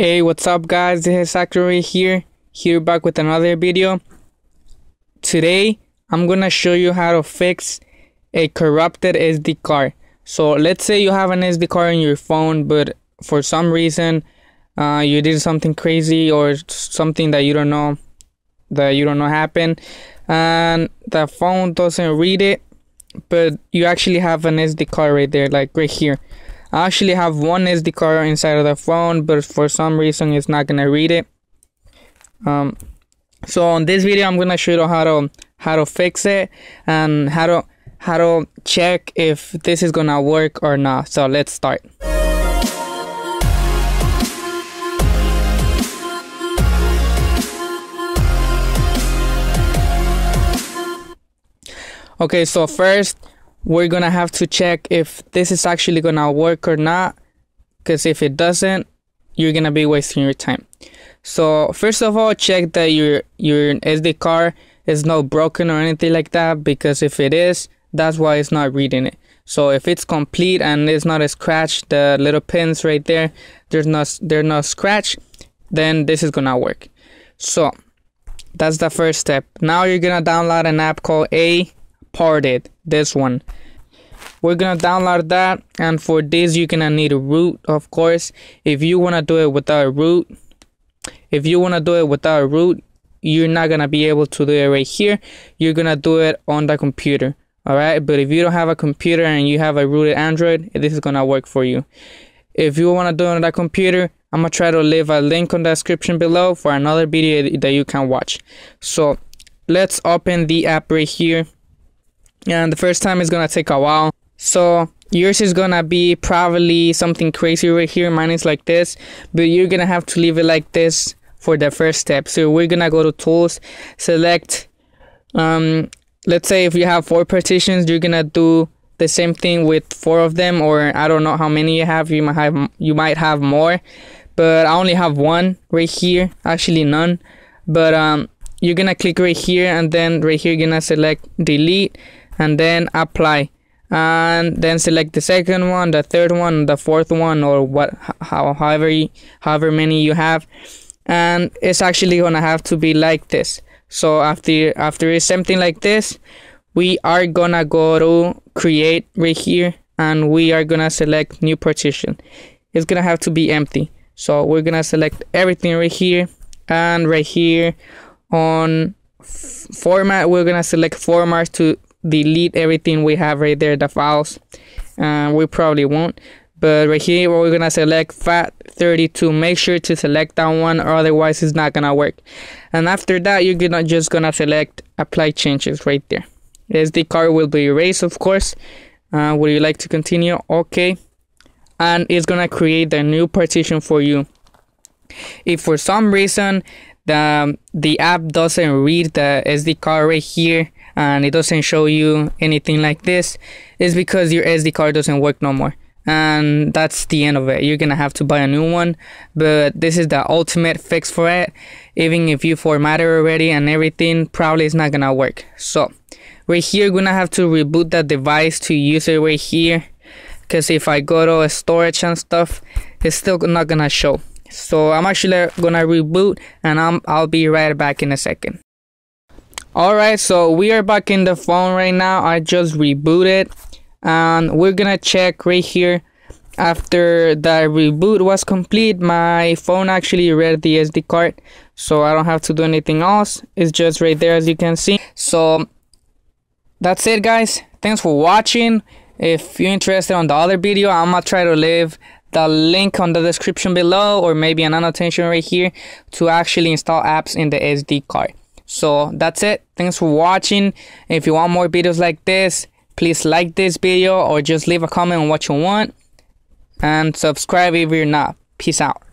Hey, what's up guys, this is Zachary here back with another video. Today I'm gonna show you how to fix a corrupted SD card. So let's say you have an SD card in your phone, but for some reason you did something crazy or something that you don't know happened, and the phone doesn't read it, but you actually have an SD card right there, like right here. I actually have one SD card inside of the phone, but for some reason it's not gonna read it. So on this video I'm gonna show you how to fix it and how to check if this is gonna work or not. So let's start. Okay, so first we're gonna have to check if this is actually gonna work or not, because if it doesn't, you're gonna be wasting your time. So first of all, check that your SD card is not broken or anything like that, because if it is, that's why it's not reading it. So if it's complete and it's not a scratch, the little pins right there, they're not scratched, then this is gonna work. So that's the first step. Now you're gonna download an app called AParted, this one. We're gonna download that, and for this you're gonna need a root, of course. If you wanna do it without a root, you're not gonna be able to do it right here. You're gonna do it on the computer, alright? But if you don't have a computer and you have a rooted Android, this is gonna work for you. If you wanna do it on the computer, I'm gonna try to leave a link on the description below for another video that you can watch. So let's open the app right here. And the first time it's gonna take a while. So yours is gonna be probably something crazy right here. Mine is like this, but you're gonna have to leave it like this for the first step. So we're gonna go to tools, select, let's say if you have 4 partitions, you're gonna do the same thing with 4 of them, or I don't know how many you have. You might have more, but I only have 1 right here, actually none. But you're gonna click right here, and then right here you're gonna select delete, and then apply, and then select the second one, the third one, the fourth one, or what, however many you have. And it's actually gonna have to be like this. So after it's something like this, we are gonna go to create right here, and we are gonna select new partition. It's gonna have to be empty, so we're gonna select everything right here, and right here on format we're gonna select format to delete everything we have right there, the files. We probably won't, but right here we're gonna select FAT32. Make sure to select that one, or otherwise it's not gonna work. And after that you're just gonna select apply changes right there. The SD card will be erased, of course. Would you like to continue? Okay, and it's gonna create the new partition for you. If for some reason the app doesn't read the SD card right here and it doesn't show you anything like this, it's because your SD card doesn't work no more, and that's the end of it. You're gonna have to buy a new one, but this is the ultimate fix for it. Even if you formatted already and everything, probably it's not gonna work. So right here you're gonna have to reboot that device to use it right here, because if I go to storage and stuff, it's still not gonna show. So I'm actually gonna reboot, and I'll be right back in a second. Alright, so we are back in the phone right now. I just rebooted, and we're gonna check right here. After the reboot was complete, my phone actually read the SD card, so I don't have to do anything else. It's just right there, as you can see. So that's it guys, thanks for watching. If you're interested on the other video, I'm gonna try to leave the link on the description below, or maybe an annotation right here, to actually install apps in the SD card. So that's it, thanks for watching. If you want more videos like this, please like this video, or just leave a comment on what you want, and subscribe if you're not. Peace out.